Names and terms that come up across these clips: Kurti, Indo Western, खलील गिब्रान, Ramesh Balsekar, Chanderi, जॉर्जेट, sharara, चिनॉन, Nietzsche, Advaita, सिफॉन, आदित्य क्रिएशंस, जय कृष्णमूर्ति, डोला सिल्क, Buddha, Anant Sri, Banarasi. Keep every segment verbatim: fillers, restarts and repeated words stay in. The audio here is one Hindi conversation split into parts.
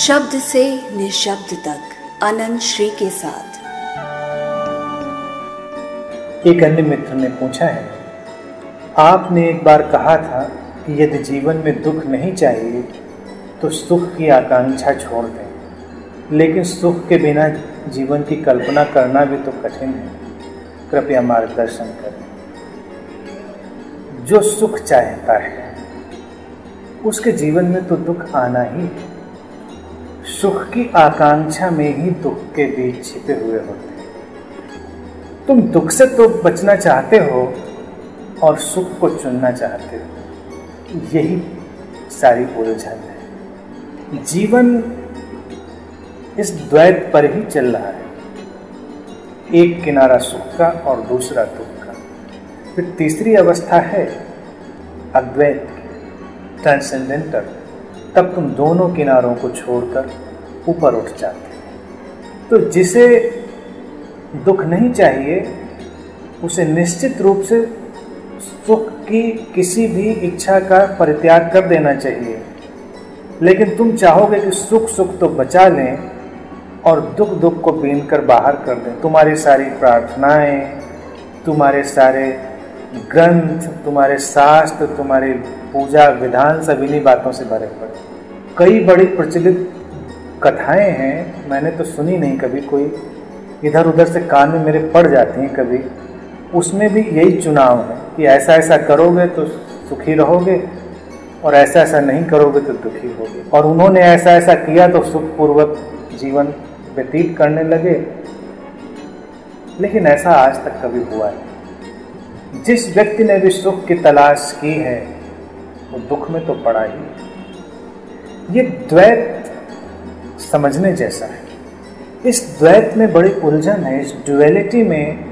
शब्द से निशब्द तक अनंत श्री के साथ। एक अन्य मित्र ने पूछा है, आपने एक बार कहा था कि यदि जीवन में दुख नहीं चाहिए तो सुख की आकांक्षा छोड़ दें, लेकिन सुख के बिना जीवन की कल्पना करना भी तो कठिन है। कृपया मार्गदर्शन करें। जो सुख चाहता है उसके जीवन में तो दुख आना ही है। सुख की आकांक्षा में ही दुख के बीच छिपे हुए होते हैं। तुम दुख से तो बचना चाहते हो और सुख को चुनना चाहते हो, यही सारी उलझन है। जीवन इस द्वैत पर ही चल रहा है, एक किनारा सुख का और दूसरा दुख का। फिर तीसरी अवस्था है अद्वैत, ट्रांसेंडेंटल। तब तुम दोनों किनारों को छोड़कर ऊपर उठ जाते हैं। तो जिसे दुख नहीं चाहिए उसे निश्चित रूप से सुख की किसी भी इच्छा का परित्याग कर देना चाहिए, लेकिन तुम चाहोगे कि सुख सुख तो बचा लें और दुख दुख को बीन कर बाहर कर दें। तुम्हारी सारी प्रार्थनाएं, तुम्हारे सारे ग्रंथ, तुम्हारे शास्त्र, तुम्हारे पूजा विधान सब इन्हीं बातों से भरे पड़े। कई बड़ी प्रचलित कथाएं हैं, मैंने तो सुनी नहीं, कभी कोई इधर उधर से कान में मेरे पड़ जाती हैं कभी। उसमें भी यही चुनाव है कि ऐसा ऐसा करोगे तो सुखी रहोगे और ऐसा ऐसा नहीं करोगे तो दुखी होगे। और उन्होंने ऐसा ऐसा किया तो सुखपूर्वक जीवन व्यतीत करने लगे, लेकिन ऐसा आज तक कभी हुआ नहीं। जिस व्यक्ति ने भी सुख की तलाश की है वो दुख में तो पड़ा ही। ये द्वैत समझने जैसा है। इस द्वैत में बड़ी उलझन है, इस ड्यूअलिटी में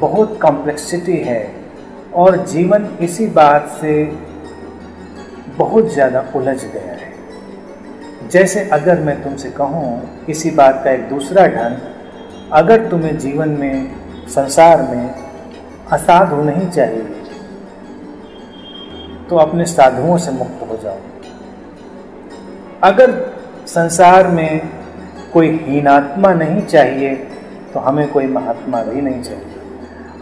बहुत कॉम्प्लेक्सिटी है और जीवन इसी बात से बहुत ज़्यादा उलझ गया है। जैसे अगर मैं तुमसे कहूँ, इसी बात का एक दूसरा ढंग, अगर तुम्हें जीवन में, संसार में असाधु नहीं चाहिए तो अपने साधुओं से मुक्त हो जाओ। अगर संसार में कोई हीनात्मा नहीं चाहिए तो हमें कोई महात्मा भी नहीं चाहिए।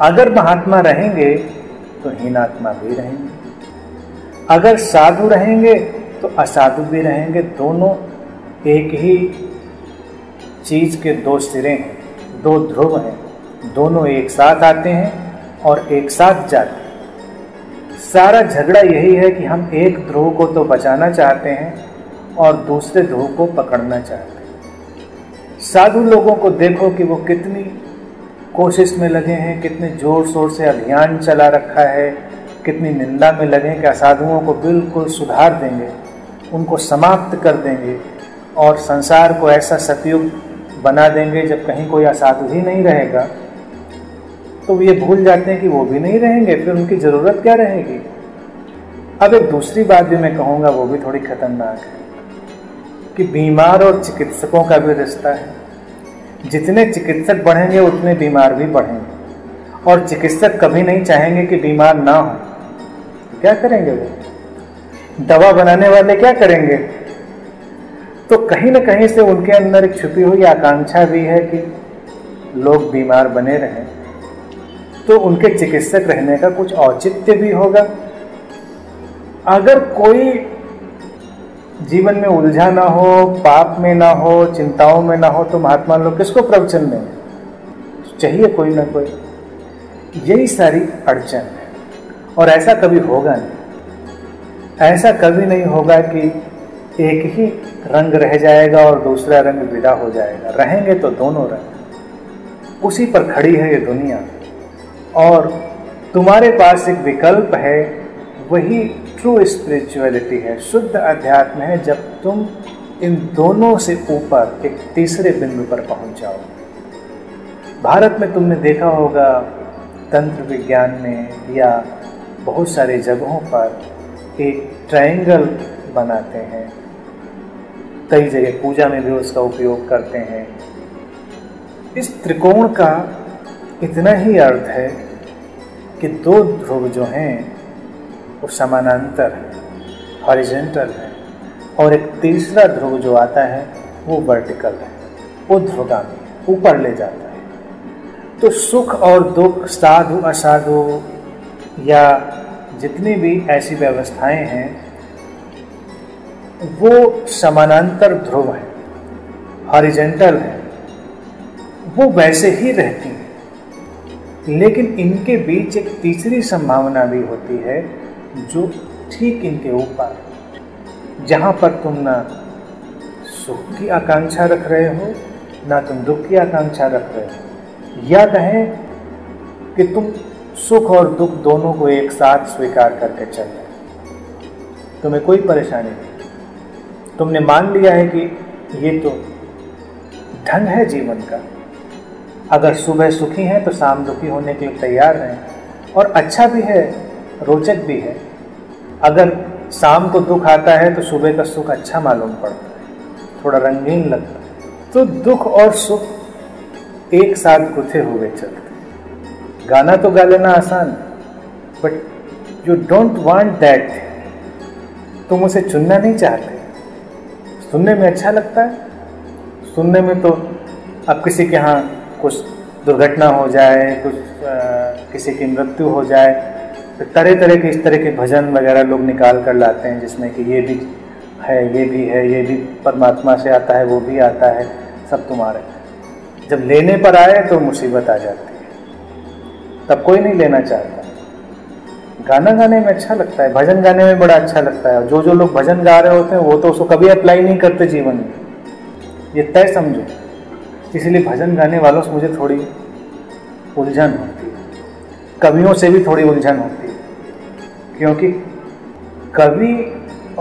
अगर महात्मा रहेंगे तो हीनात्मा भी रहेंगे। अगर साधु रहेंगे तो असाधु भी रहेंगे। दोनों एक ही चीज के दो सिरे हैं, दो ध्रुव हैं। दोनों एक साथ आते हैं और एक साथ जाते। सारा झगड़ा यही है कि हम एक ध्रुव को तो बचाना चाहते हैं और दूसरे ध्रुव को पकड़ना चाहते हैं। साधु लोगों को देखो कि वो कितनी कोशिश में लगे हैं, कितने जोर शोर से अभियान चला रखा है, कितनी निंदा में लगे हैं कि असाधुओं को बिल्कुल सुधार देंगे, उनको समाप्त कर देंगे और संसार को ऐसा सतयुग बना देंगे जब कहीं कोई असाधु ही नहीं रहेगा। तो ये भूल जाते हैं कि वो भी नहीं रहेंगे, फिर उनकी ज़रूरत क्या रहेगी। अब एक दूसरी बात भी मैं कहूँगा, वो भी थोड़ी खतरनाक है, कि बीमार और चिकित्सकों का भी रिश्ता है। जितने चिकित्सक बढ़ेंगे उतने बीमार भी बढ़ेंगे, और चिकित्सक कभी नहीं चाहेंगे कि बीमार ना हो। तो क्या करेंगे वो? दवा बनाने वाले क्या करेंगे? तो कहीं ना कहीं से उनके अंदर एक छुपी हुई आकांक्षा भी है कि लोग बीमार बने रहें। तो उनके चिकित्सक रहने का कुछ औचित्य भी होगा। अगर कोई जीवन में उलझा ना हो, पाप में ना हो, चिंताओं में ना हो, तो महात्मा लोग किसको प्रवचन देंगे? चाहिए कोई ना कोई। यही सारी अड़चन है और ऐसा कभी होगा नहीं। ऐसा कभी नहीं होगा कि एक ही रंग रह जाएगा और दूसरा रंग विदा हो जाएगा। रहेंगे तो दोनों रंग। उसी पर खड़ी है ये दुनिया और तुम्हारे पास एक विकल्प है, वही ट्रू स्पिरिचुअलिटी है, शुद्ध अध्यात्म है। जब तुम इन दोनों से ऊपर एक तीसरे बिंदु पर पहुंच जाओ। भारत में तुमने देखा होगा, तंत्र विज्ञान में या बहुत सारे जगहों पर एक ट्रायंगल बनाते हैं, कई जगह पूजा में भी उसका उपयोग करते हैं। इस त्रिकोण का इतना ही अर्थ है कि दो ध्रुव जो हैं वो समानांतर है, हॉरिजेंटल है, और एक तीसरा ध्रुव जो आता है वो वर्टिकल है, ऊर्ध्वगामी, ऊपर ले जाता है। तो सुख और दुख, साधु असाधु या जितनी भी ऐसी व्यवस्थाएं हैं वो समानांतर ध्रुव हैं, हॉरिजॉन्टल हैं, वो वैसे ही रहती हैं, लेकिन इनके बीच एक तीसरी संभावना भी होती है जो ठीक इनके ऊपर है, जहाँ पर तुम ना सुख की आकांक्षा रख रहे हो ना तुम दुख की आकांक्षा रख रहे हो, या कहें कि तुम सुख और दुख दोनों को एक साथ स्वीकार करके चल रहे, तुम्हें कोई परेशानी नहीं। तुमने मान लिया है कि ये तो ढंग है जीवन का, अगर सुबह सुखी हैं तो शाम दुखी होने के लिए तैयार हैं, और अच्छा भी है, रोचक भी है। अगर शाम को दुख आता है तो सुबह का सुख अच्छा मालूम पड़ता है, थोड़ा रंगीन लगता है। तो दुख और सुख एक साथ गुथे हुए चलते। गाना तो गा लेना आसान, but you don't want that, तुम उसे चुनना नहीं चाहते। सुनने में अच्छा लगता है, सुनने में तो अब किसी के यहाँ कुछ दुर्घटना हो जाए, कुछ आ, किसी की मृत्यु हो जाए, तो तरह तरह के इस तरह के भजन वगैरह लोग निकाल कर लाते हैं जिसमें कि ये भी है, ये भी है, ये भी परमात्मा से आता है, वो भी आता है, सब तुम्हारे। जब लेने पर आए तो मुसीबत आ जाती है, तब कोई नहीं लेना चाहता। गाना गाने में अच्छा लगता है, भजन गाने में बड़ा अच्छा लगता है। जो जो लोग भजन गा रहे होते हैं वो तो उसको कभी अप्लाई नहीं करते जीवन में, ये तय समझो। इसलिए भजन गाने वालों से मुझे थोड़ी उलझन होती है, कवियों से भी थोड़ी उलझन होती है, क्योंकि कवि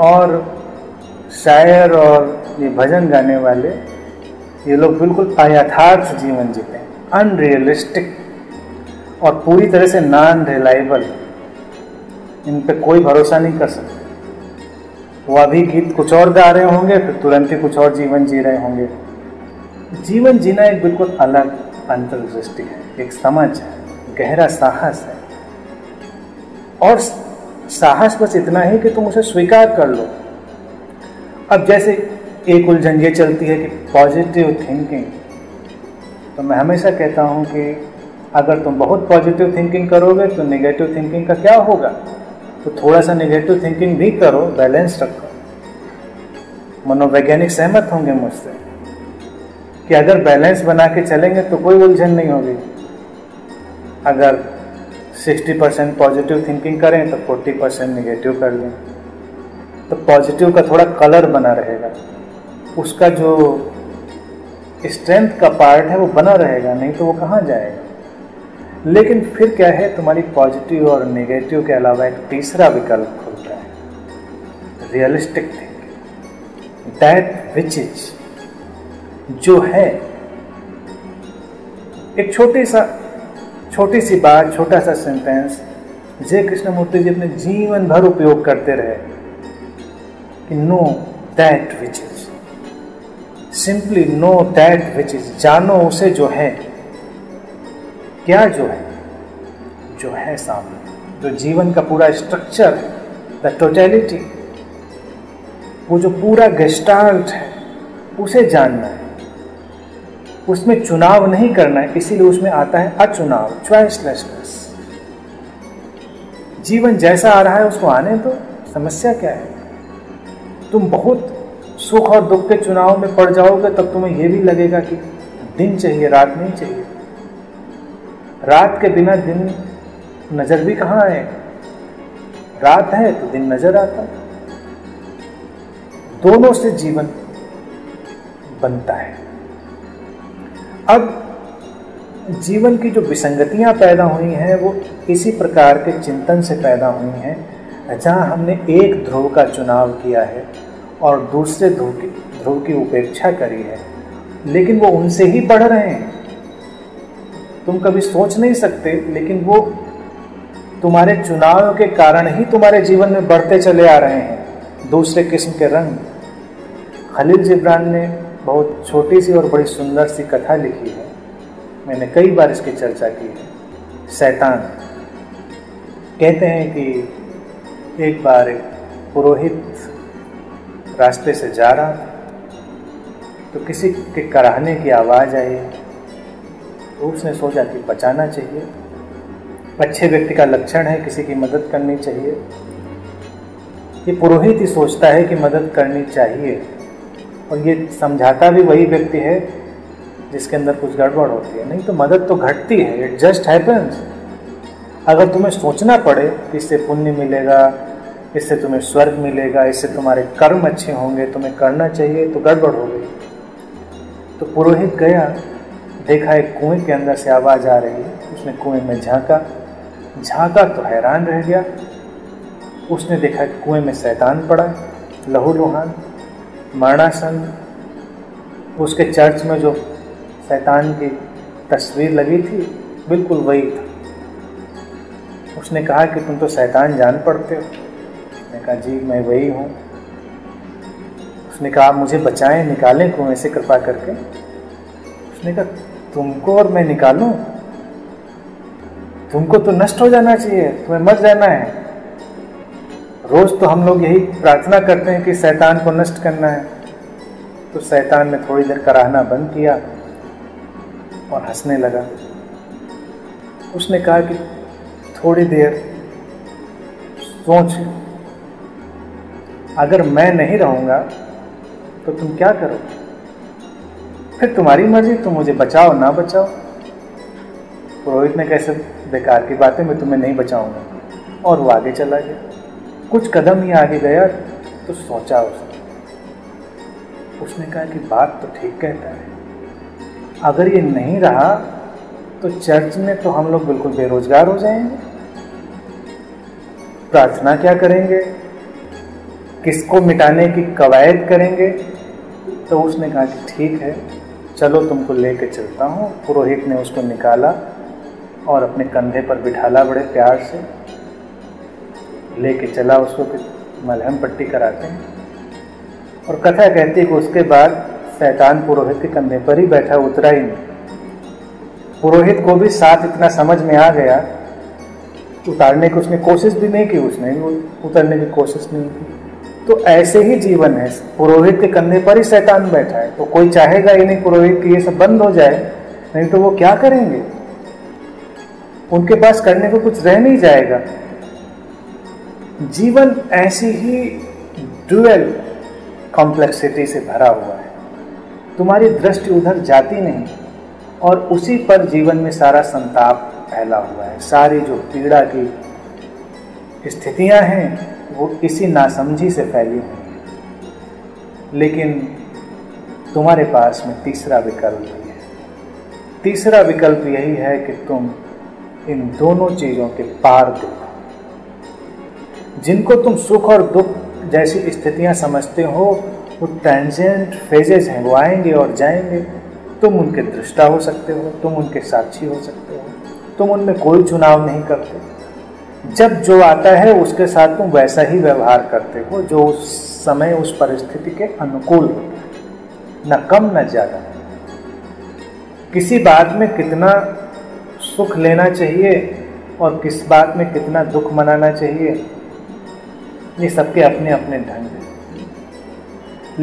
और शायर और ये भजन गाने वाले ये लोग बिल्कुल अयथार्थ जीवन जीते हैं, अनरियलिस्टिक और पूरी तरह से नॉन रिलायबल, इन पे कोई भरोसा नहीं कर सकते। वो अभी गीत कुछ और गा रहे होंगे, फिर तुरंत ही कुछ और जीवन जी रहे होंगे। जीवन जीना एक बिल्कुल अलग अंतर्दृष्टि है, एक समझ है, गहरा साहस है। और साहस बस इतना ही कि तुम उसे स्वीकार कर लो। अब जैसे एक उलझन ये चलती है कि पॉजिटिव थिंकिंग, तो मैं हमेशा कहता हूँ कि अगर तुम बहुत पॉजिटिव थिंकिंग करोगे तो नेगेटिव थिंकिंग का क्या होगा। तो थोड़ा सा नेगेटिव थिंकिंग भी करो, बैलेंस रखो। मनोवैज्ञानिक सहमत होंगे मुझसे कि अगर बैलेंस बना के चलेंगे तो कोई उलझन नहीं होगी। अगर साठ परसेंट पॉजिटिव थिंकिंग करें तो चालीस परसेंट नेगेटिव कर लें, तो पॉजिटिव का थोड़ा कलर बना रहेगा, उसका जो स्ट्रेंथ का पार्ट है वो बना रहेगा, नहीं तो वो कहाँ जाएगा। लेकिन फिर क्या है, तुम्हारी पॉजिटिव और नेगेटिव के अलावा एक तीसरा विकल्प खुलता है, realistic thinking, that which is, जो है। एक छोटी सा छोटी सी बात, छोटा सा सेंटेंस जय कृष्णमूर्ति जी अपने जीवन भर उपयोग करते रहे कि know that which is, simply know that which is, जानो उसे जो है। क्या जो है? जो है सामने, जो जीवन का पूरा स्ट्रक्चर है, द टोटैलिटी, वो जो पूरा गेस्टाल्ट है उसे जानना है, उसमें चुनाव नहीं करना है। इसीलिए उसमें आता है अचुनाव, चॉइसलेसनेस। जीवन जैसा आ रहा है उसको आने दो, तो समस्या क्या है। तुम बहुत सुख और दुख के चुनाव में पड़ जाओगे तब तुम्हें यह भी लगेगा कि दिन चाहिए, रात नहीं चाहिए। रात के बिना दिन नज़र भी कहाँ आए, रात है तो दिन नज़र आता है। दोनों से जीवन बनता है। अब जीवन की जो विसंगतियां पैदा हुई हैं वो इसी प्रकार के चिंतन से पैदा हुई हैं, जहां हमने एक ध्रुव का चुनाव किया है और दूसरे ध्रुव की ध्रुव की उपेक्षा करी है, लेकिन वो उनसे ही बढ़ रहे हैं। तुम कभी सोच नहीं सकते, लेकिन वो तुम्हारे चुनाव के कारण ही तुम्हारे जीवन में बढ़ते चले आ रहे हैं, दूसरे किस्म के रंग। खलील गिब्रान ने बहुत छोटी सी और बड़ी सुंदर सी कथा लिखी है, मैंने कई बार इसकी चर्चा की है, शैतान। कहते हैं कि एक बार एक पुरोहित रास्ते से जा रहा था तो किसी के कराहने की आवाज़ आई, तो उसने सोचा कि बचाना चाहिए, अच्छे व्यक्ति का लक्षण है, किसी की मदद करनी चाहिए। ये पुरोहित ही सोचता है कि मदद करनी चाहिए, और ये समझाता भी वही व्यक्ति है जिसके अंदर कुछ गड़बड़ होती है। नहीं तो मदद तो घटती है, इट जस्ट हैपन्स। अगर तुम्हें सोचना पड़े कि इससे पुण्य मिलेगा, इससे तुम्हें स्वर्ग मिलेगा, इससे तुम्हारे कर्म अच्छे होंगे, तुम्हें करना चाहिए, तो गड़बड़ हो गई। तो पुरोहित गया, देखा एक कुएं के अंदर से आवाज़ आ रही है। उसने कुएं में झांका, झांका तो हैरान रह गया। उसने देखा कि कुएं में शैतान पड़ा, लहूलुहान, मरणासन। उसके चर्च में जो शैतान की तस्वीर लगी थी बिल्कुल वही था। उसने कहा कि तुम तो शैतान जान पड़ते हो। मैंने कहा जी मैं वही हूँ। उसने कहा आप मुझे बचाएं, निकालें कुएं से कृपा करके। उसने कहा तुमको और मैं निकालूं? तुमको तो नष्ट हो जाना चाहिए, तुम्हें मर जाना है। रोज़ तो हम लोग यही प्रार्थना करते हैं कि शैतान को नष्ट करना है। तो शैतान ने थोड़ी देर कराहना बंद किया और हंसने लगा। उसने कहा कि थोड़ी देर सोच, अगर मैं नहीं रहूँगा तो तुम क्या करोगे? फिर तुम्हारी मर्जी, तुम मुझे बचाओ ना बचाओ। पुरोहित ने कैसे बेकार की बातें, मैं तुम्हें नहीं बचाऊंगा। और वो आगे चला गया। कुछ कदम ही आगे गया तो सोचा उसने उसने कहा कि बात तो ठीक कहता है, अगर ये नहीं रहा तो चर्च में तो हम लोग बिल्कुल बेरोजगार हो जाएंगे। प्रार्थना क्या करेंगे, किसको मिटाने की कवायद करेंगे? तो उसने कहा कि ठीक है, चलो तुमको लेके चलता हूँ। पुरोहित ने उसको निकाला और अपने कंधे पर बिठाला, बड़े प्यार से लेके चला उसको कि मलहम पट्टी कराते हैं। और कथा कहती है कि उसके बाद शैतान पुरोहित के कंधे पर ही बैठा, उतरा ही नहीं। पुरोहित को भी साथ इतना समझ में आ गया, उतारने की उसने कोशिश भी नहीं की, उसने भी उतरने की कोशिश नहीं की। तो ऐसे ही जीवन है, पुरोहित के कंधे पर ही शैतान बैठा है। तो कोई चाहेगा ही नहीं पुरोहित की ये सब बंद हो जाए, नहीं तो वो क्या करेंगे? उनके पास करने को कुछ रह नहीं जाएगा। जीवन ऐसी ही ड्यूअल कॉम्प्लेक्सिटी से भरा हुआ है। तुम्हारी दृष्टि उधर जाती नहीं और उसी पर जीवन में सारा संताप फैला हुआ है। सारी जो पीड़ा की स्थितियां हैं वो इसी नासमझी से फैली हुई हैं। लेकिन तुम्हारे पास में तीसरा विकल्प भी है। तीसरा विकल्प यही है कि तुम इन दोनों चीज़ों के पार देखो। जिनको तुम सुख और दुख जैसी स्थितियां समझते हो वो ट्रांजिएंट फेजेस हैं, वो आएंगे और जाएंगे। तुम उनके दृष्टा हो सकते हो, तुम उनके साक्षी हो सकते हो, तुम उनमें कोई चुनाव नहीं करते। जब जो आता है उसके साथ तुम वैसा ही व्यवहार करते हो जो उस समय उस परिस्थिति के अनुकूल हो, न कम न ज़्यादा। किसी बात में कितना सुख लेना चाहिए और किस बात में कितना दुख मनाना चाहिए, ये सबके अपने अपने ढंग हैं।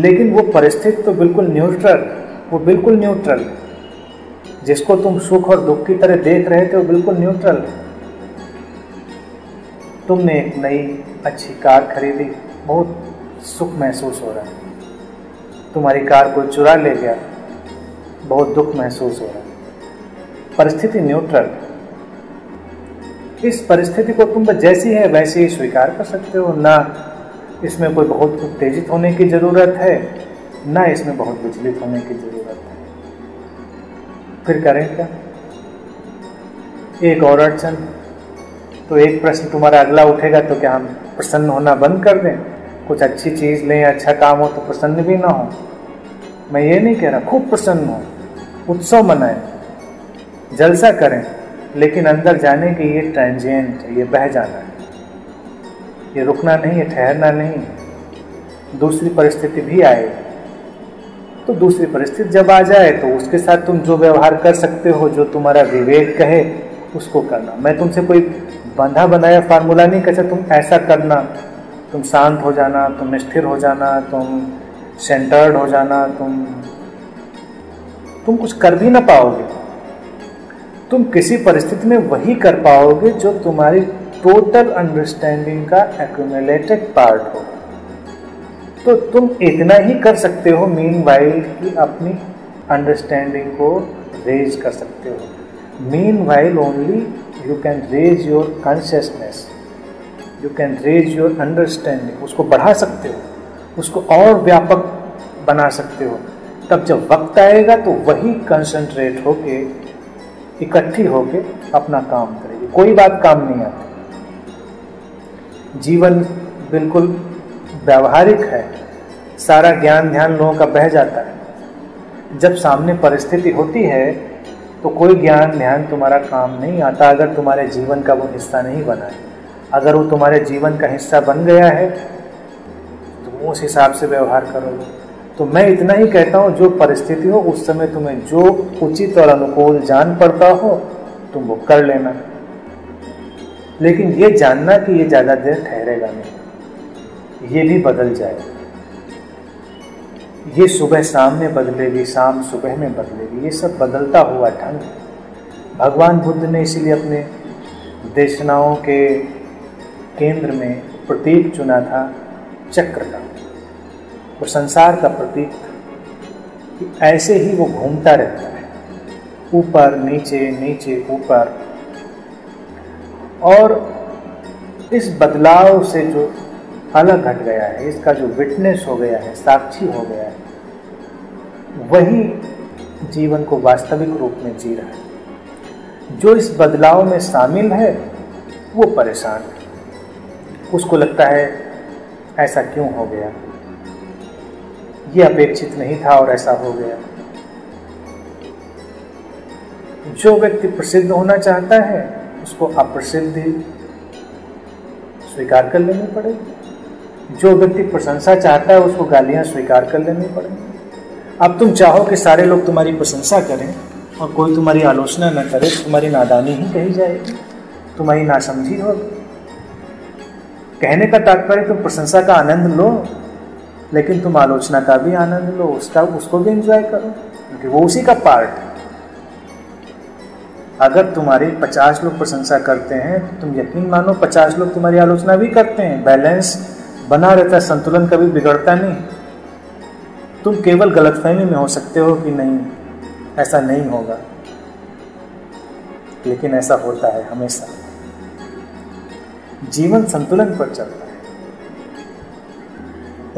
लेकिन वो परिस्थिति तो बिल्कुल न्यूट्रल, वो बिल्कुल न्यूट्रल है। जिसको तुम सुख और दुख की तरह देख रहे थे वो बिल्कुल न्यूट्रल है। तुमने एक नई अच्छी कार खरीदी, बहुत सुख महसूस हो रहा है। तुम्हारी कार कोई चुरा ले गया, बहुत दुख महसूस हो रहा है। परिस्थिति न्यूट्रल है। इस परिस्थिति को तुम जैसी है वैसे ही स्वीकार कर सकते हो। ना इसमें कोई बहुत उत्तेजित होने की ज़रूरत है, ना इसमें बहुत विचलित होने की ज़रूरत है। फिर करें क्या? एक और अड़चन। तो एक प्रश्न तुम्हारा अगला उठेगा तो क्या हम प्रसन्न होना बंद कर दें? कुछ अच्छी चीज़ लें, अच्छा काम हो तो प्रसन्न भी ना हो। मैं ये नहीं कह रहा, खूब प्रसन्न हो, उत्सव मनाएं, जलसा करें, लेकिन अंदर जाने की ये ट्रांजिएंट है, ये बह जाना है, ये रुकना नहीं है, ठहरना नहीं है। दूसरी परिस्थिति भी आए, तो दूसरी परिस्थिति जब आ जाए तो उसके साथ तुम जो व्यवहार कर सकते हो, जो तुम्हारा विवेक कहे उसको करना। मैं तुमसे कोई बंधा बनाया फार्मूला नहीं कहता, तुम ऐसा करना तुम शांत हो जाना, तुम स्थिर हो जाना, तुम सेंटर्ड हो जाना, तुम तुम कुछ कर भी ना पाओगे, तुम किसी परिस्थिति में वही कर पाओगे जो तुम्हारी टोटल अंडरस्टैंडिंग का एक्यूमुलेटेड पार्ट हो। तो तुम इतना ही कर सकते हो मीनवाइल कि अपनी अंडरस्टैंडिंग को रेज कर सकते हो। Meanwhile only you can raise your consciousness, you can raise your understanding, उसको बढ़ा सकते हो, उसको और व्यापक बना सकते हो। तब जब वक्त आएगा तो वही कंसंट्रेट होके इकट्ठी होके अपना काम करेगी, कोई बात काम नहीं आती। जीवन बिल्कुल व्यावहारिक है, सारा ज्ञान ध्यान लोगों का बह जाता है। जब सामने परिस्थिति होती है तो कोई ज्ञान ध्यान तुम्हारा काम नहीं आता अगर तुम्हारे जीवन का वो हिस्सा नहीं बना है। अगर वो तुम्हारे जीवन का हिस्सा बन गया है तो उस हिसाब से व्यवहार करोगे। तो मैं इतना ही कहता हूँ, जो परिस्थिति हो उस समय तुम्हें जो उचित और अनुकूल जान पड़ता हो तुम वो कर लेना, लेकिन ये जानना कि ये ज़्यादा देर ठहरेगा नहीं, ये भी बदल जाएगा, ये सुबह शाम में बदलेगी, शाम सुबह में बदलेगी, ये सब बदलता हुआ ढंग। भगवान बुद्ध ने इसीलिए अपने देशनाओं के केंद्र में प्रतीक चुना था चक्र का, वो संसार का प्रतीक था कि ऐसे ही वो घूमता रहता है, ऊपर नीचे नीचे ऊपर। और इस बदलाव से जो अलग हट गया है, इसका जो विटनेस हो गया है, साक्षी हो गया है, वही जीवन को वास्तविक रूप में जी रहा है। जो इस बदलाव में शामिल है वो परेशान है, उसको लगता है ऐसा क्यों हो गया, ये अपेक्षित नहीं था और ऐसा हो गया। जो व्यक्ति प्रसिद्ध होना चाहता है उसको अप्रसिद्धि स्वीकार कर लेनी पड़ेगी, जो व्यक्ति प्रशंसा चाहता है उसको गालियां स्वीकार कर लेनी पड़ेगी। अब तुम चाहो कि सारे लोग तुम्हारी प्रशंसा करें और कोई तुम्हारी आलोचना न करे, तुम्हारी नादानी ही कही जाएगी, तुम्हारी नासमझी होगी। कहने का तात्पर्य तुम प्रशंसा का आनंद लो, लेकिन तुम आलोचना का भी आनंद लो, उसका उसको भी एंजॉय करो, क्योंकि वो उसी का पार्ट है। अगर तुम्हारे पचास लोग प्रशंसा करते हैं तो तुम यकीन मानो पचास लोग तुम्हारी आलोचना भी करते हैं, बैलेंस बना रहता है, संतुलन कभी बिगड़ता नहीं। तुम केवल गलतफहमी में हो सकते हो कि नहीं ऐसा नहीं होगा, लेकिन ऐसा होता है हमेशा। जीवन संतुलन पर चलता है।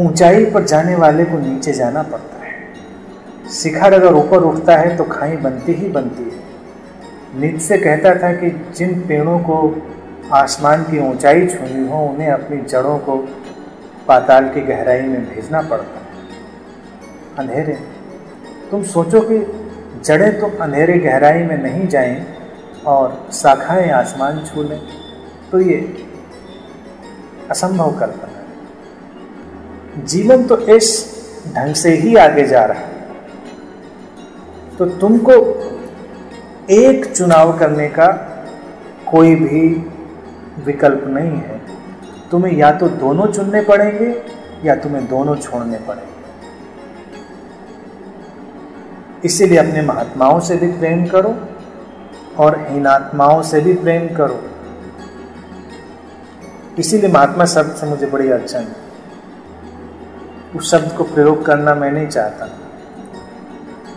ऊंचाई पर जाने वाले को नीचे जाना पड़ता है, शिखर अगर ऊपर उठता है तो खाई बनती ही बनती है। नीत्शे कहता था कि जिन पेड़ों को आसमान की ऊंचाई छूनी हो उन्हें अपनी जड़ों को पाताल की गहराई में भेजना पड़ता है, अंधेरे। तुम सोचो कि जड़ें तो अंधेरे गहराई में नहीं जाएं और शाखाएं आसमान छू लें, तो ये असंभव करता है। जीवन तो इस ढंग से ही आगे जा रहा है। तो तुमको एक चुनाव करने का कोई भी विकल्प नहीं है, तुम्हें या तो दोनों चुनने पड़ेंगे या तुम्हें दोनों छोड़ने पड़ेंगे। इसीलिए अपने महात्माओं से भी प्रेम करो और हीनात्माओं से भी प्रेम करो। इसीलिए महात्मा शब्द से मुझे बड़ी अड़चन है, उस शब्द को प्रयोग करना मैं नहीं चाहता,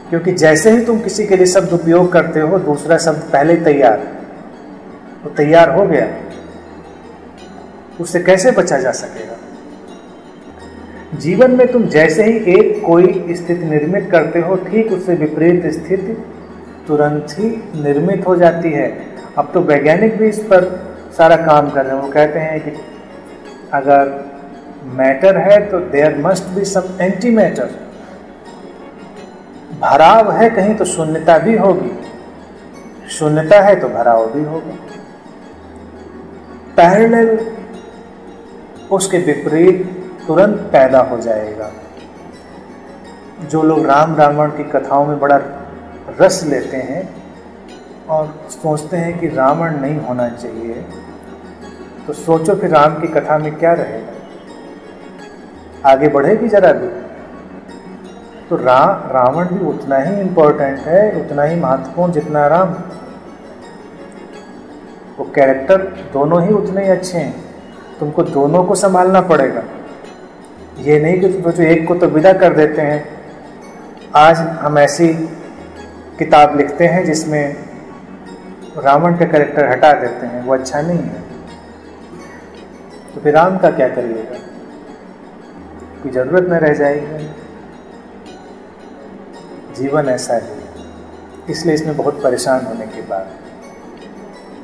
क्योंकि जैसे ही तुम किसी के लिए शब्द उपयोग करते हो दूसरा शब्द पहले तैयार, वो तैयार हो गया, उससे कैसे बचा जा सकेगा। जीवन में तुम जैसे ही एक कोई स्थिति निर्मित करते हो ठीक उससे विपरीत स्थिति तुरंत ही निर्मित हो जाती है। अब तो वैज्ञानिक भी इस पर सारा काम कर रहे हैं, वो कहते हैं कि अगर मैटर है तो there must be some anti matter, भराव है कहीं तो शून्यता भी होगी, शून्यता है तो भराव भी होगा। पैरेलल उसके विपरीत तुरंत पैदा हो जाएगा। जो लोग राम रावण की कथाओं में बड़ा रस लेते हैं और सोचते हैं कि रावण नहीं होना चाहिए, तो सोचो फिर राम की कथा में क्या रहेगा। आगे बढ़ेगी जरा भी, तो रा रावण भी उतना ही इम्पोर्टेंट है, उतना ही महत्वपूर्ण जितना राम। वो कैरेक्टर दोनों ही उतने ही अच्छे हैं, तुमको दोनों को संभालना पड़ेगा। ये नहीं कि तुम जो एक को तो विदा कर देते हैं। आज हम ऐसी किताब लिखते हैं जिसमें रावण का कैरेक्टर हटा देते हैं, वो अच्छा नहीं है। तो फिर राम का क्या करिएगा, कोई ज़रूरत न रह जाएगी। जीवन ऐसा है, इसलिए इसमें बहुत परेशान होने की बात।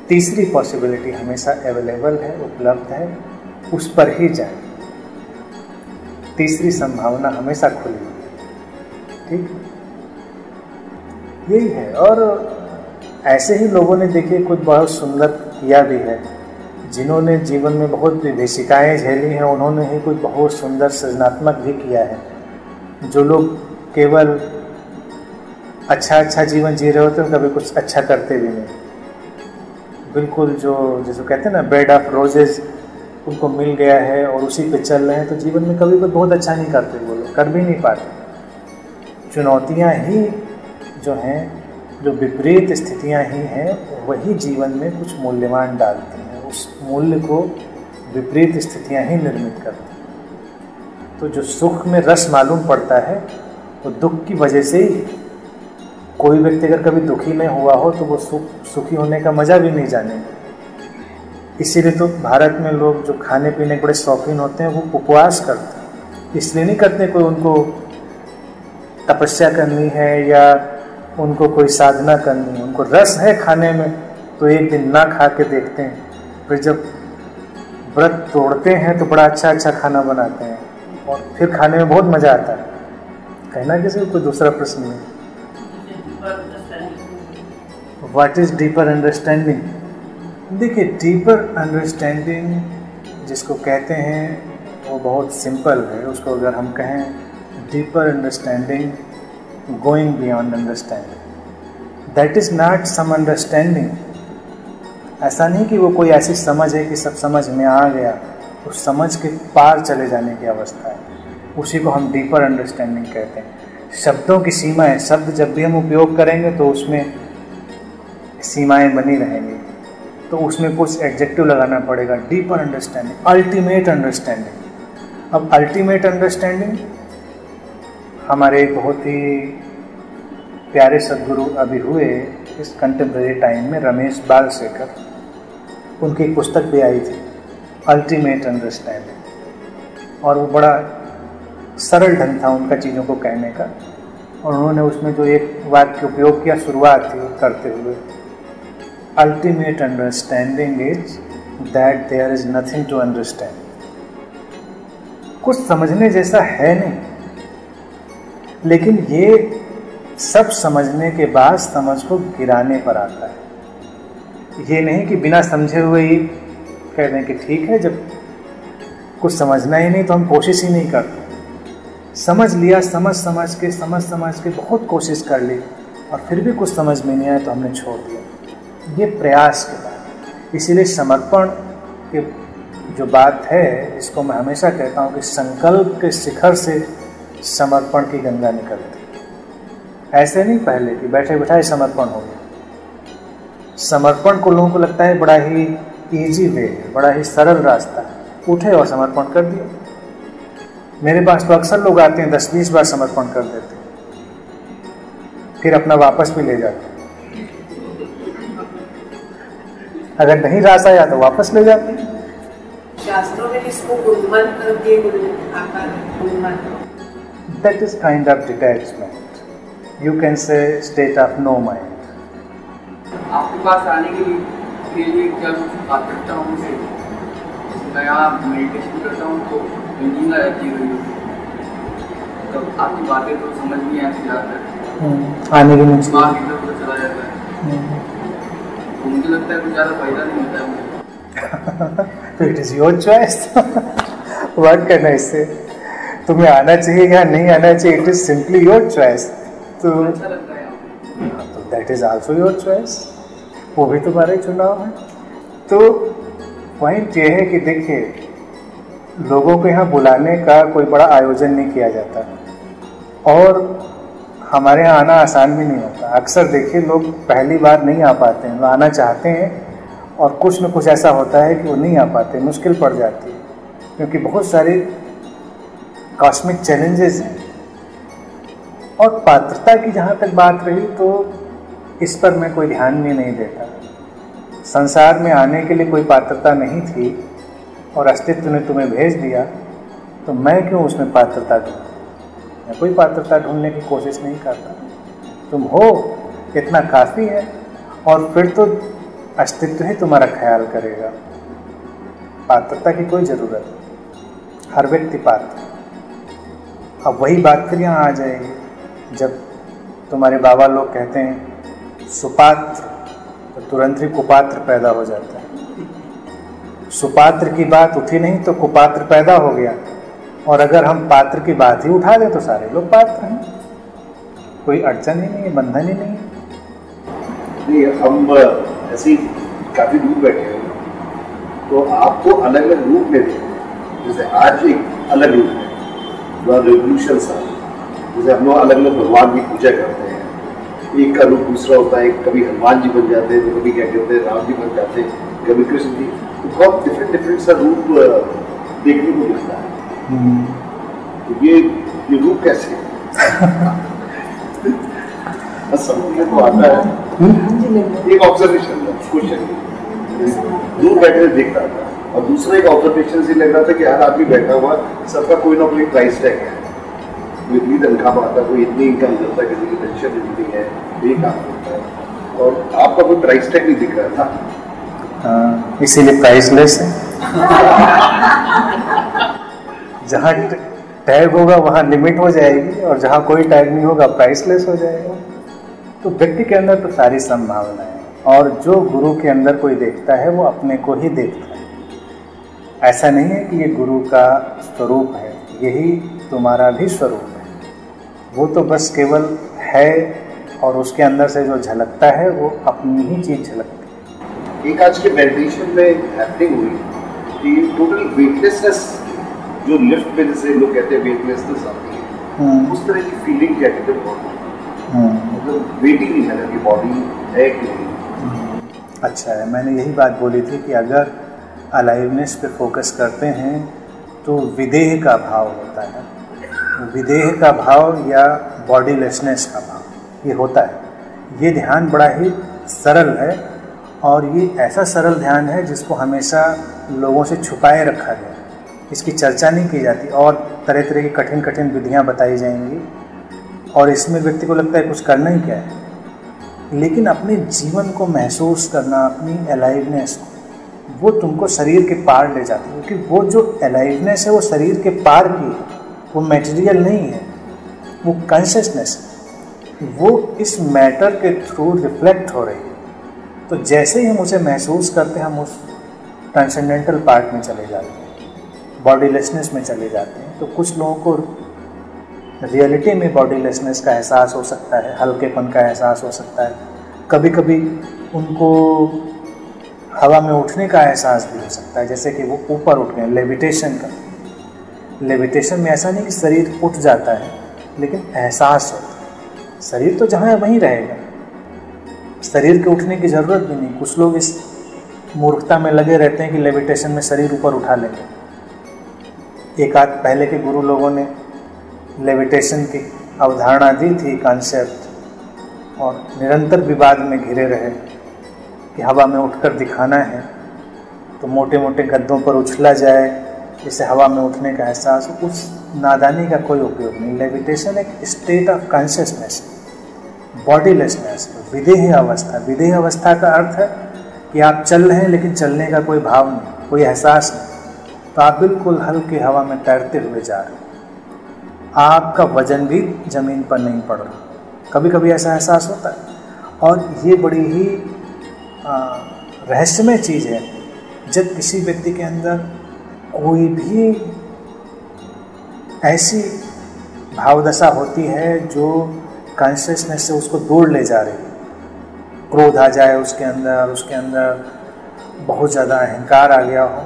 तीसरी पॉसिबिलिटी हमेशा अवेलेबल है, उपलब्ध है, उस पर ही जाए। तीसरी संभावना हमेशा खुली है, ठीक यही है। और ऐसे ही लोगों ने देखिए कुछ बहुत सुंदर किया भी है, जिन्होंने जीवन में बहुत विभिषिकाएँ झेली हैं, उन्होंने ही कुछ बहुत सुंदर सृजनात्मक भी किया है। जो लोग केवल अच्छा अच्छा जीवन जी रहे होते हैं, कभी कुछ अच्छा करते भी नहीं, बिल्कुल जो जिसको कहते हैं ना बेड ऑफ रोजेज उनको मिल गया है और उसी पे चल रहे हैं, तो जीवन में कभी कुछ बहुत अच्छा नहीं करते, वो लोग कर भी नहीं पाते। चुनौतियां ही जो हैं, जो विपरीत स्थितियां ही हैं, वही जीवन में कुछ मूल्यवान डालती हैं। उस मूल्य को विपरीत स्थितियाँ ही निर्मित करती हैं। तो जो सुख में रस मालूम पड़ता है, वो दुख की वजह से ही। कोई व्यक्ति अगर कभी दुखी नहीं हुआ हो तो वो सुख सुखी होने का मज़ा भी नहीं जानेंगे। इसीलिए तो भारत में लोग जो खाने पीने के बड़े शौकीन होते हैं वो उपवास करते हैं। इसलिए नहीं करते कोई उनको तपस्या करनी है या उनको कोई साधना करनी है, उनको रस है खाने में तो एक दिन ना खा के देखते हैं, फिर जब व्रत तोड़ते हैं तो बड़ा अच्छा अच्छा खाना बनाते हैं और फिर खाने में बहुत मज़ा आता है। कहना किसी कोई दूसरा प्रश्न नहीं। What is deeper understanding? देखिए deeper understanding जिसको कहते हैं वो बहुत simple है। उसको अगर हम कहें deeper understanding, going beyond understanding, that is not some understanding। ऐसा नहीं कि वो कोई ऐसी समझ है कि सब समझ में आ गया, उस समझ के पार चले जाने की अवस्था है, उसी को हम deeper understanding कहते हैं। शब्दों की सीमा है, शब्द जब भी हम उपयोग करेंगे तो उसमें सीमाएं बनी रहेंगी, तो उसमें कुछ एडजेक्टिव लगाना पड़ेगा। Deeper understanding, ultimate understanding. अब अल्टीमेट अंडरस्टैंडिंग हमारे बहुत ही प्यारे सदगुरु अभी हुए इस कंटेम्प्रेरी टाइम में, रमेश बालसेकर, उनकी एक पुस्तक भी आई थी अल्टीमेट अंडरस्टैंडिंग, और वो बड़ा सरल ढंग था उनका चीज़ों को कहने का। और उन्होंने उसमें जो एक वाक्य उपयोग किया शुरुआत थी करते हुए, Ultimate understanding is that there is nothing to understand। कुछ समझने जैसा है नहीं, लेकिन ये सब समझने के बाद समझ को गिराने पर आता है। ये नहीं कि बिना समझे हुए ही कह दें कि ठीक है, जब कुछ समझना ही नहीं तो हम कोशिश ही नहीं करते। समझ लिया, समझ समझ के समझ समझ के बहुत कोशिश कर ली और फिर भी कुछ समझ में नहीं आया तो हमने छोड़ दिया। ये प्रयास के बाद, इसीलिए समर्पण के जो बात है, इसको मैं हमेशा कहता हूँ कि संकल्प के शिखर से समर्पण की गंगा निकलती है। ऐसे नहीं पहले कि बैठे बैठाए समर्पण हो गया। समर्पण को लोगों को लगता है बड़ा ही इजी वे है, बड़ा ही सरल रास्ता है, उठे और समर्पण कर दिया। मेरे पास तो अक्सर लोग आते हैं दस बीस बार समर्पण कर देते हैं, फिर अपना वापस भी ले जाते हैं। अगर नहीं रास आया तो वापस ले जाते। शास्त्रों में इसको गुणमान कर दिए, गुणमान। That is kind of detachment. You can say state of no mind. आपके पास आने के लिए क्या बात करता हूँ, नया मेडिटेशन करता हूँ तो मीनिंग आ जाती है, तो आपकी बातें तो समझ नहीं आती ज़्यादा, आने के मुझे चला जाता है, मुझे लगता है कुछ ज़्यादा फायदा नहीं होता है। तो it is your choice, work करना इससे, तुम्हें आना चाहिए या नहीं आना चाहिए, it is simply your choice. तो that is also your choice, वो भी तुम्हारा ही चुनाव है। तो पॉइंट ये है कि देखिए लोगों को यहाँ बुलाने का कोई बड़ा आयोजन नहीं किया जाता और हमारे यहाँ आना आसान भी नहीं होता। अक्सर देखिए लोग पहली बार नहीं आ पाते हैं, वो आना चाहते हैं और कुछ न कुछ ऐसा होता है कि वो नहीं आ पाते, मुश्किल पड़ जाती है क्योंकि बहुत सारे कॉस्मिक चैलेंजेस हैं। और पात्रता की जहाँ तक बात रही तो इस पर मैं कोई ध्यान भी नहीं देता। संसार में आने के लिए कोई पात्रता नहीं थी और अस्तित्व ने तुम्हें भेज दिया तो मैं क्यों उसमें पात्रता ढूँढूँ, मैं कोई पात्रता ढूंढने की कोशिश नहीं करता। तुम हो इतना काफ़ी है और फिर तो अस्तित्व ही तुम्हारा ख्याल करेगा, पात्रता की कोई ज़रूरत नहीं, हर व्यक्ति पात्र। अब वही बात फिर यहाँ आ जाएगी, जब तुम्हारे बाबा लोग कहते हैं सुपात्र तो तुरंत ही कुपात्र पैदा हो जाता है। सुपात्र की बात उठी नहीं तो कुपात्र पैदा हो गया और अगर हम पात्र की बात ही उठा दें तो सारे लोग पात्र हैं, कोई अड़चन ही नहीं है, बंधन ही नहीं है। हम ऐसी काफ़ी दूर बैठे हैं तो आपको अलग अलग रूप में देखें, जैसे आज एक अलग रूप है, जो रेवोल्यूशन सा, जैसे हम लोग अलग अलग भगवान की पूजा करते हैं, एक का रूप दूसरा होता है, कभी हनुमान जी बन जाते हैं तो कभी क्या कहते हैं राम जी बन जाते हैं, कभी कृष्ण जी, तो बहुत डिफरेंट डिफरेंट सा रूप देखने को मिलता है। तो ये ये रूप कैसे समझने को आता है, एक ऑब्जर्वेशन क्वेश्चन दूर बैठे देख रहा था और दूसरा एक ऑब्जर्वेशन से लग रहा था कि हर आदमी बैठा हुआ सबका कोई ना कोई प्राइस टैग है, कोई इतनी तनख्वाह पाता है, कोई इतनी इनकम करता है, किसी की पेंशन इतनी है, ये काम करता है और आपका कोई प्राइस टैग नहीं दिख रहा था, इसीलिए प्राइसलेस है। जहाँ टैग होगा वहाँ लिमिट हो जाएगी और जहाँ कोई टैग नहीं होगा प्राइसलेस हो जाएगा। तो व्यक्ति के अंदर तो सारी संभावनाएं, और जो गुरु के अंदर कोई देखता है वो अपने को ही देखता है। ऐसा नहीं है कि ये गुरु का स्वरूप है, यही तुम्हारा भी स्वरूप है, वो तो बस केवल है और उसके अंदर से जो झलकता है वो अपनी ही चीज़ झलकती है। एक आज के मेडिटेशन में हैपनिंग हुई कि टोटल वेटलेसनेस, जो लिफ्ट पे जैसे लोग कहते हैं वेटलेसनेस आती है, उस तरह की फीलिंग क्या कहते हैं बॉडी, मतलब वेट ही नहीं है कि बॉडी है कि नहीं। अच्छा है, मैंने यही बात बोली थी कि अगर अलाइवनेस पे फोकस करते हैं तो विदेह का भाव होता है, विदेह का भाव या बॉडीलेसनेस का भाव ये होता है। ये ध्यान बड़ा ही सरल है और ये ऐसा सरल ध्यान है जिसको हमेशा लोगों से छुपाए रखा गया, इसकी चर्चा नहीं की जाती और तरह तरह की कठिन कठिन विधियाँ बताई जाएंगी और इसमें व्यक्ति को लगता है कुछ करना ही क्या है, लेकिन अपने जीवन को महसूस करना, अपनी अलाइवनेस को, वो तुमको शरीर के पार ले जाती है क्योंकि वो जो अलाइवनेस है वो शरीर के पार की है, वो मटेरियल नहीं है, वो कॉन्शियसनेस है, वो इस मैटर के थ्रू रिफ्लेक्ट हो रही है। तो जैसे ही हम उसे महसूस करते हैं हम उस ट्रांसेंडेंटल पार्ट में चले जाते हैं, बॉडीलेसनेस में चले जाते हैं। तो कुछ लोगों को रियलिटी में बॉडीलेसनेस का एहसास हो सकता है, हल्केपन का एहसास हो सकता है, कभी कभी उनको हवा में उठने का एहसास भी हो सकता है, जैसे कि वो ऊपर उठ गए, लेविटेशन का। लेविटेशन में ऐसा नहीं कि शरीर उठ जाता है लेकिन एहसास होता है, शरीर तो जहाँ है वहीं रहेगा, शरीर के उठने की ज़रूरत भी नहीं। कुछ लोग इस मूर्खता में लगे रहते हैं कि लेविटेशन में शरीर ऊपर उठा लेंगे। एक आध पहले के गुरु लोगों ने लेविटेशन की अवधारणा दी थी, कॉन्सेप्ट, और निरंतर विवाद में घिरे रहे कि हवा में उठकर दिखाना है तो मोटे मोटे गद्दों पर उछला जाए, जिससे हवा में उठने का एहसास। उस नादानी का कोई उपयोग नहीं। लेविटेशन एक स्टेट ऑफ कॉन्शियसनेस, बॉडीलेसनेस, विदेह अवस्था। विदेह अवस्था का अर्थ है कि आप चल रहे हैं लेकिन चलने का कोई भाव नहीं, कोई एहसास नहीं, तो आप बिल्कुल हल्की हवा में तैरते हुए जा रहे हैं, आपका वजन भी ज़मीन पर नहीं पड़ रहा। कभी कभी ऐसा एहसास होता है और ये बड़ी ही रहस्यमय चीज़ है। जब किसी व्यक्ति के अंदर कोई भी ऐसी भावदशा होती है जो कॉन्शियसनेस से उसको दूर ले जा रही है, क्रोध आ जाए उसके अंदर, उसके अंदर बहुत ज़्यादा अहंकार आ गया हो,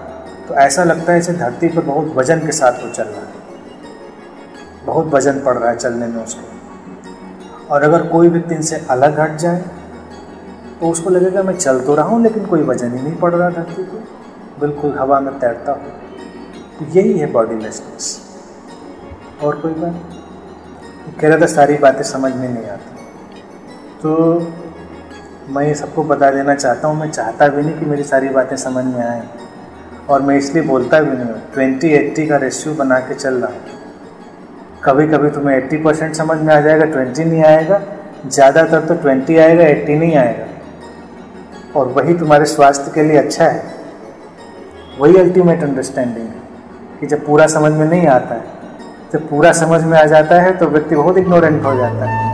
तो ऐसा लगता है इसे धरती पर बहुत वजन के साथ वो चल रहा है, बहुत वजन पड़ रहा है चलने में उसको। और अगर कोई व्यक्ति इनसे अलग हट जाए तो उसको लगेगा मैं चल तो रहा हूँ लेकिन कोई वजन ही नहीं पड़ रहा धरती पर, बिल्कुल हवा में तैरता हूँ। तो यही है बॉडीलेसनेस, और कोई बात कह रहा था सारी बातें समझ में नहीं आती। तो मैं ये सबको बता देना चाहता हूँ, मैं चाहता भी नहीं कि मेरी सारी बातें समझ में आएँ और मैं इसलिए बोलता भी नहीं हूँ। ट्वेंटी एट्टी का रेशियो बना के चल रहा हूँ। कभी कभी तुम्हें एट्टी परसेंट समझ में आ जाएगा, ट्वेंटी नहीं आएगा, ज़्यादातर तो ट्वेंटी आएगा, एट्टी नहीं आएगा। और वही तुम्हारे स्वास्थ्य के लिए अच्छा है, वही अल्टीमेट अंडरस्टैंडिंग है। कि जब पूरा समझ में नहीं आता है, जब पूरा समझ में आ जाता है तो व्यक्ति बहुत इग्नोरेंट हो जाता है।